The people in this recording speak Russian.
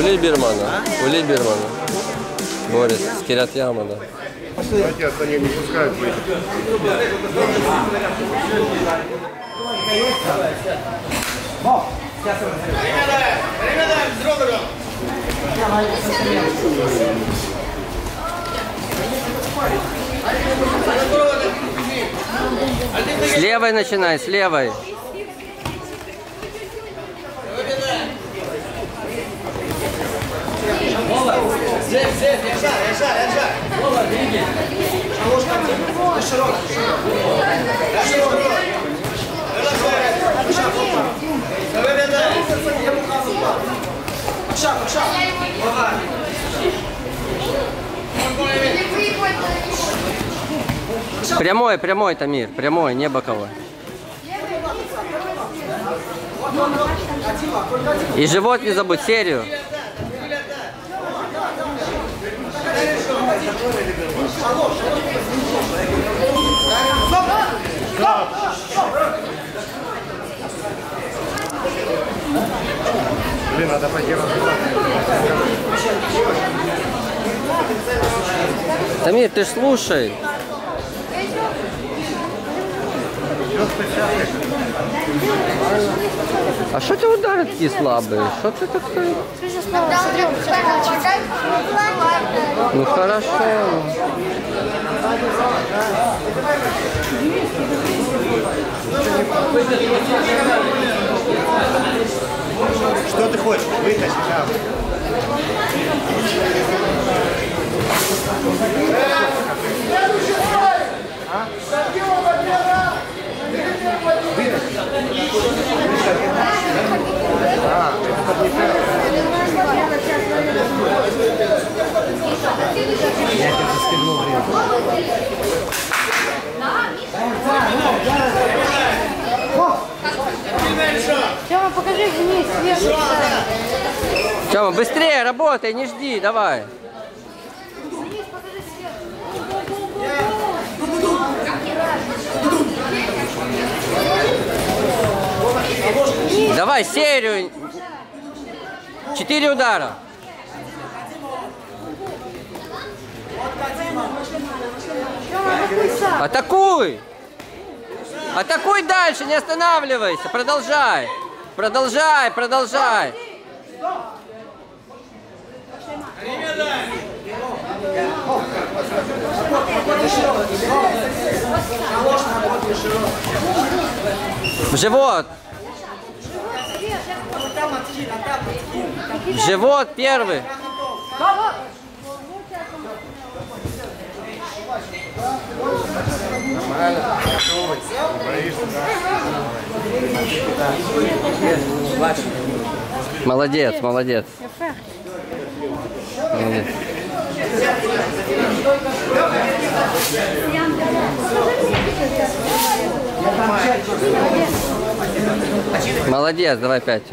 У Либермана. У Либермана. Борис, с Кирят-Яма, да. Давайте остальные не пускают. Время даем! Время даем! С другом! С левой начинай, с левой. Прямой, прямой, Тамир, прямой, не боковой. И живот не забудь, серию. Блин, надо поделать. Тамир, ты ж слушай. А что ты ударят такие слабые? Что ты такой? Ну хорошо. Что ты хочешь? Вытащи. Тёма, покажи вниз, сверху. Тёма, быстрее работай, не жди, давай. Вниз, покажи сверху. Давай серию. 4 удара. Атакуй! Атакуй дальше, не останавливайся! Продолжай! Продолжай, продолжай! В живот! В живот первый! Молодец, молодец. Молодец. Молодец, давай 5.